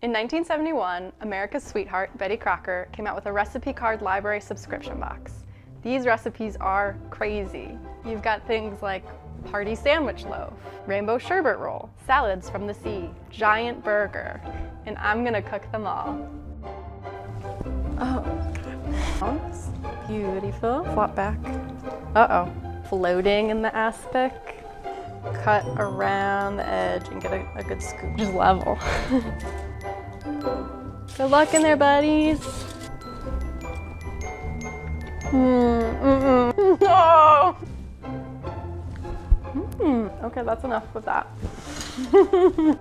In 1971, America's sweetheart, Betty Crocker, came out with a recipe card library subscription box. These recipes are crazy. You've got things like party sandwich loaf, rainbow sherbet roll, salads from the sea, giant burger, and I'm gonna cook them all. Oh, beautiful. Flop back. Uh-oh. Floating in the aspic. Cut around the edge and get a good scoop. Just level. Good luck in there, buddies. No! Okay, that's enough with that.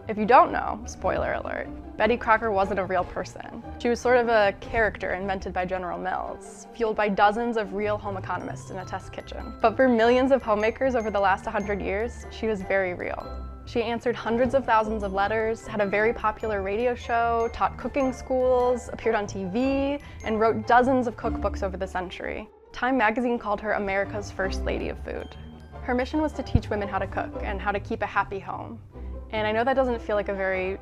If you don't know, spoiler alert, Betty Crocker wasn't a real person. She was sort of a character invented by General Mills, fueled by dozens of real home economists in a test kitchen. But for millions of homemakers over the last 100 years, she was very real. She answered hundreds of thousands of letters, had a very popular radio show, taught cooking schools, appeared on TV, and wrote dozens of cookbooks over the century. Time magazine called her America's first lady of food. Her mission was to teach women how to cook and how to keep a happy home. And I know that doesn't feel like a very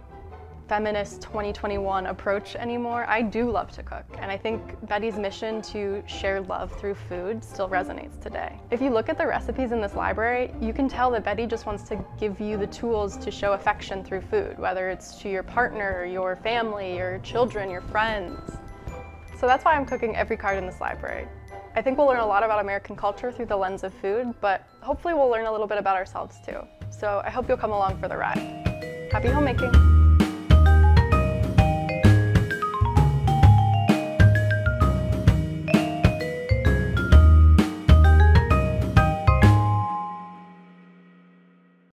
feminist 2021 approach anymore. I do love to cook, and I think Betty's mission to share love through food still resonates today. If you look at the recipes in this library, you can tell that Betty just wants to give you the tools to show affection through food, whether it's to your partner, your family, your children, your friends. So that's why I'm cooking every card in this library. I think we'll learn a lot about American culture through the lens of food, but hopefully we'll learn a little bit about ourselves too. So I hope you'll come along for the ride. Happy homemaking!